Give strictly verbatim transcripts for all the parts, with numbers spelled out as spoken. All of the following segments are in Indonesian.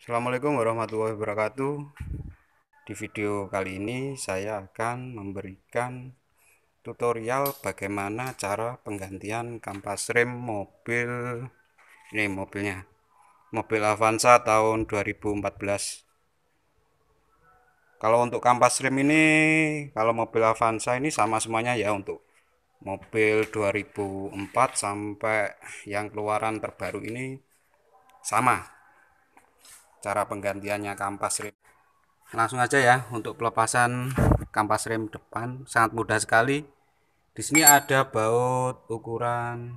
Assalamualaikum warahmatullahi wabarakatuh. Di video kali ini saya akan memberikan tutorial bagaimana cara penggantian kampas rem mobil ini mobilnya mobil Avanza tahun dua ribu empat belas. Kalau untuk kampas rem ini, kalau mobil Avanza ini sama semuanya ya, untuk mobil dua ribu empat sampai yang keluaran terbaru ini sama cara penggantiannya kampas rem. Langsung aja ya, untuk pelepasan kampas rem depan sangat mudah sekali. Di sini ada baut ukuran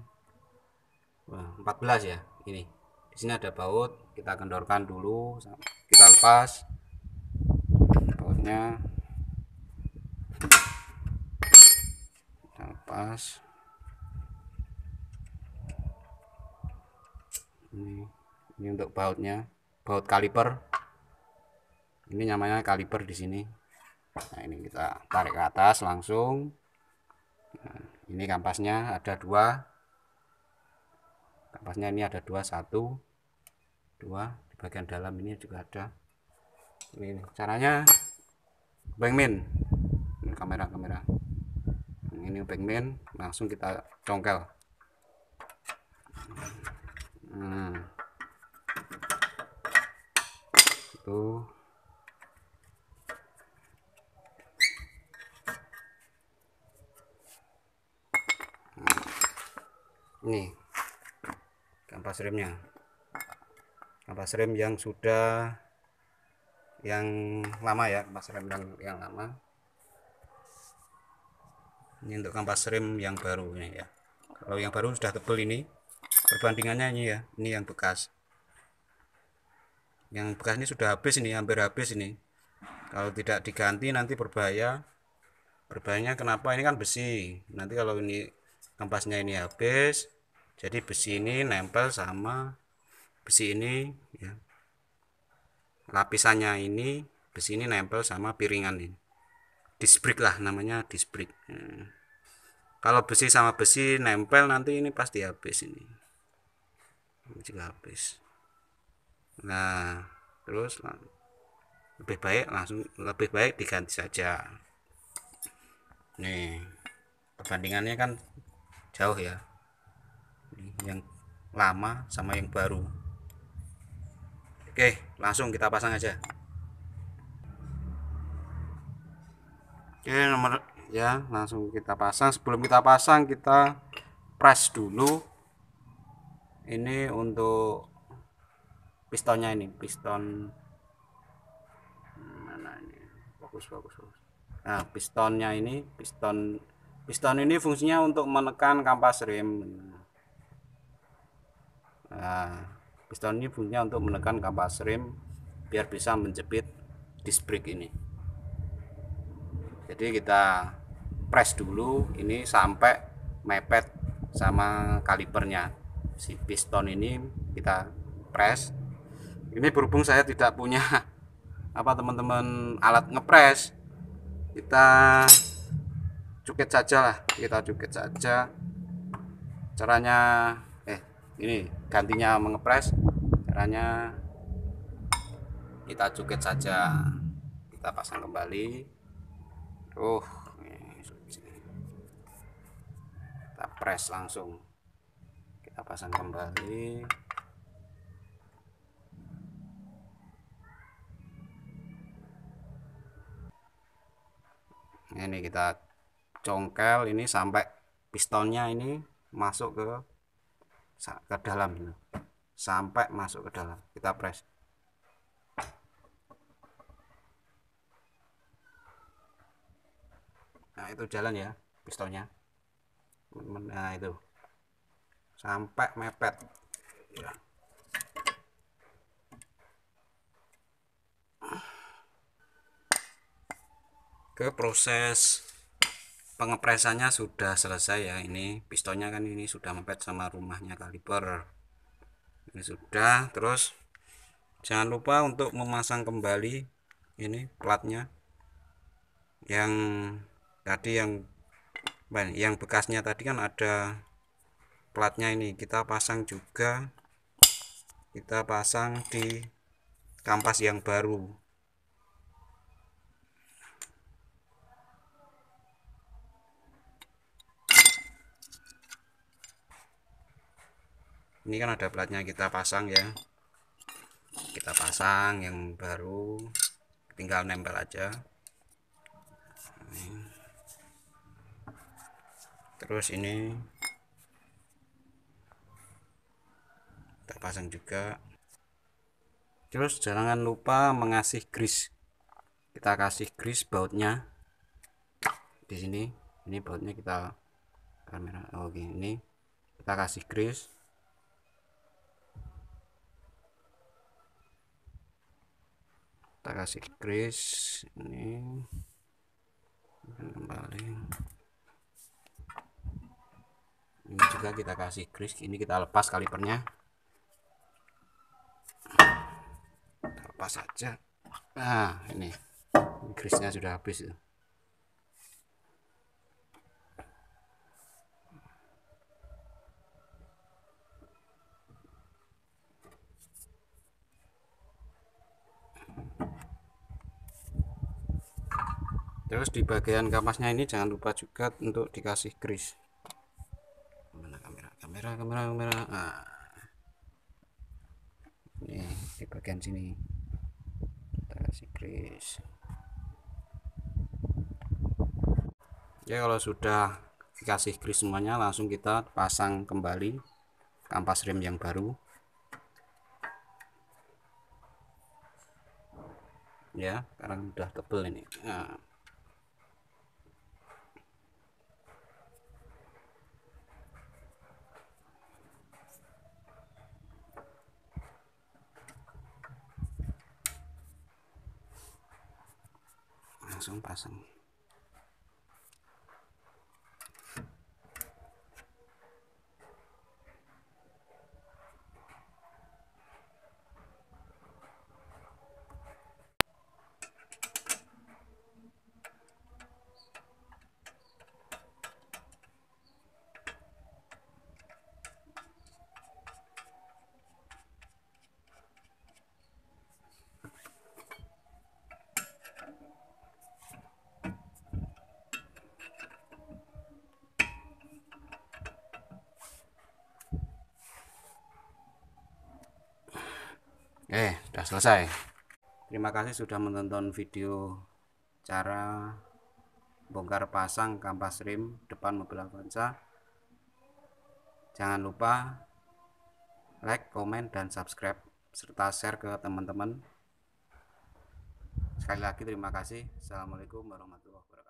empat belas ya. Ini di sini ada baut, kita kendorkan dulu, kita lepas bautnya, kita lepas ini, ini untuk bautnya, baut kaliper. Ini namanya kaliper di sini. Nah, ini kita tarik ke atas langsung. Nah, ini kampasnya ada dua. Kampasnya ini ada dua, satu, dua. Di bagian dalam ini juga ada. Ini caranya bengmin. Ini kamera-kamera. Ini bengmin, langsung kita congkel. Hmm. Tuh. Ini kampas remnya, kampas rem yang sudah yang lama ya, kampas rem yang, yang lama. Ini untuk kampas rem yang barunya ya. Kalau yang baru sudah tebal ini, perbandingannya ini ya, ini yang bekas. Yang bekas ini sudah habis ini, hampir habis ini. Kalau tidak diganti nanti berbahaya. Berbahayanya kenapa? Ini kan besi. Nanti kalau ini kampasnya ini habis, jadi besi ini nempel sama besi ini ya. Lapisannya ini, besi ini nempel sama piringan ini. Disc brake lah namanya, disc brake. Hmm. Kalau besi sama besi nempel nanti ini pasti habis ini. Ini juga habis. Nah, terus lebih baik langsung lebih baik diganti saja. Nih, perbandingannya kan jauh ya. Yang lama sama yang baru. Oke, langsung kita pasang aja. Oke, nomor ya, langsung kita pasang. Sebelum kita pasang, kita press dulu. Ini untuk pistonnya, ini piston mana ini, fokus fokus fokus. Nah, pistonnya ini piston piston ini fungsinya untuk menekan kampas rem. Nah, piston ini fungsinya untuk menekan kampas rem biar bisa menjepit disc brake ini. Jadi kita press dulu ini sampai mepet sama kalipernya si piston ini, kita press. Ini berhubung saya tidak punya apa teman-teman alat ngepres, kita cukit saja lah, kita cukit saja. Caranya eh ini gantinya mengepres, caranya kita cukit saja, kita pasang kembali. Uh, kita press langsung, kita pasang kembali. Ini kita congkel ini sampai pistonnya ini masuk ke ke dalam, sampai masuk ke dalam, kita press. Nah, itu jalan ya pistonnya, nah itu sampai mepet ya. Ke proses pengepresannya sudah selesai ya. Ini pistonnya kan ini sudah mepet sama rumahnya kaliper ini sudah. Terus jangan lupa untuk memasang kembali ini platnya yang tadi, yang yang bekasnya tadi kan ada platnya, ini kita pasang juga, kita pasang di kampas yang baru. Ini kan ada platnya, kita pasang ya, kita pasang yang baru, tinggal nempel aja. Terus ini kita pasang juga. Terus jangan lupa mengasih grease, kita kasih grease bautnya di sini. Ini bautnya kita kamera, oh, oke, ini kita kasih grease. Kita kasih grease ini kembali, ini juga kita kasih grease. Ini kita lepas kalipernya, kita lepas saja. Nah ini grease-nya sudah habis. Terus di bagian kampasnya ini jangan lupa juga untuk dikasih grease. Mana kamera, kamera, kamera, kamera. Nah. Ini di bagian sini kita kasih grease. Ya kalau sudah dikasih grease semuanya, langsung kita pasang kembali kampas rem yang baru. Ya, sekarang udah tebel ini. Nah. Langsung pasang. Oke, sudah selesai. Terima kasih sudah menonton video cara bongkar pasang kampas rem depan mobil Avanza. Jangan lupa like, komen, dan subscribe, serta share ke teman-teman. Sekali lagi terima kasih. Assalamualaikum warahmatullahi wabarakatuh.